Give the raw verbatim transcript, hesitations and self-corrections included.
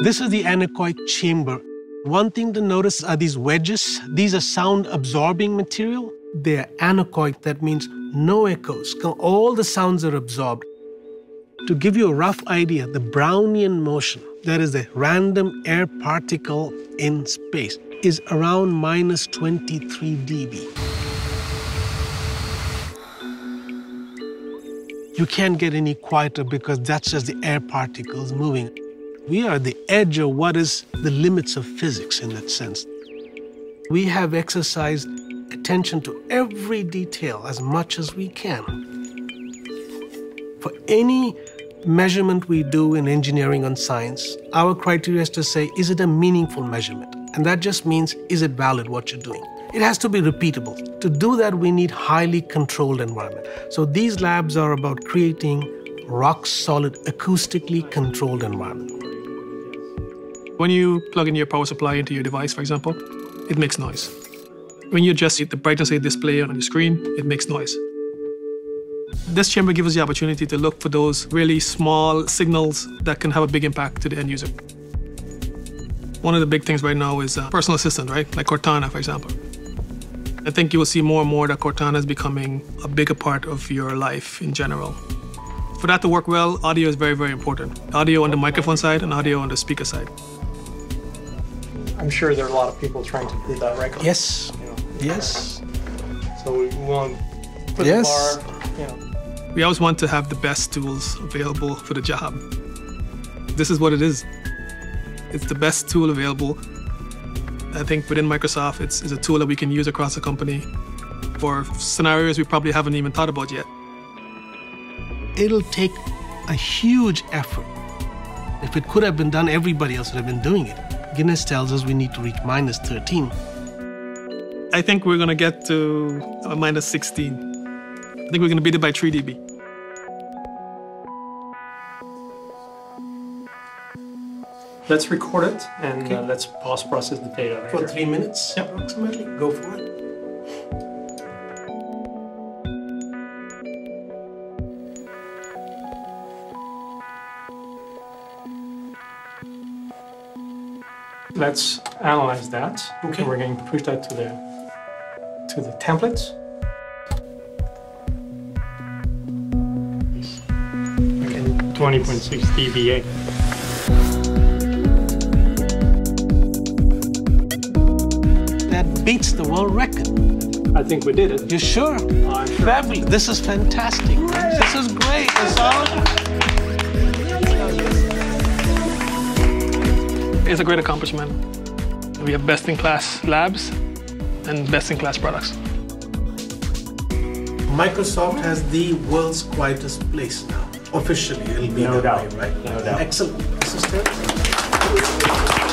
This is the anechoic chamber. One thing to notice are these wedges. These are sound-absorbing material. They are anechoic, that means no echoes. All the sounds are absorbed. To give you a rough idea, the Brownian motion, that is the random air particle in space, is around minus twenty-three d B. You can't get any quieter because that's just the air particles moving. We are at the edge of what is the limits of physics in that sense. We have exercised attention to every detail as much as we can. For any measurement we do in engineering and science, our criteria is to say, is it a meaningful measurement? And that just means, is it valid what you're doing? It has to be repeatable. To do that, we need highly controlled environment. So these labs are about creating rock-solid, acoustically controlled environment. When you plug in your power supply into your device, for example, it makes noise. When you adjust the brightness of the display on your screen, it makes noise. This chamber gives us the opportunity to look for those really small signals that can have a big impact to the end user. One of the big things right now is uh, personal assistant, right? Like Cortana, for example. I think you will see more and more that Cortana is becoming a bigger part of your life in general. For that to work well, audio is very, very important. Audio on the microphone side and audio on the speaker side. I'm sure there are a lot of people trying to do that right now. Yes. You know, yes. So we want to put yes. the bar, you know. We always want to have the best tools available for the job. This is what it is. It's the best tool available. I think within Microsoft, it's, it's a tool that we can use across the company for scenarios we probably haven't even thought about yet. It'll take a huge effort. If it could have been done, everybody else would have been doing it. Guinness tells us we need to reach minus thirteen. I think we're going to get to a minus sixteen. I think we're going to beat it by three d B. Let's record it, and okay. uh, let's post process the data. Later. For three minutes, yep. Approximately. Go for it. Let's analyze that. Okay. We're going to push that to the to the templates. twenty point six d B A. That beats the world record. I think we did it. You sure? Oh, I'm sure. Fabulous. This is fantastic. Great. This is great. It's awesome. It's a great accomplishment. We have best-in-class labs and best-in-class products. Microsoft has the world's quietest place now. Officially, it'll be no that doubt. Way, right? No doubt. Excellent. This is terrific.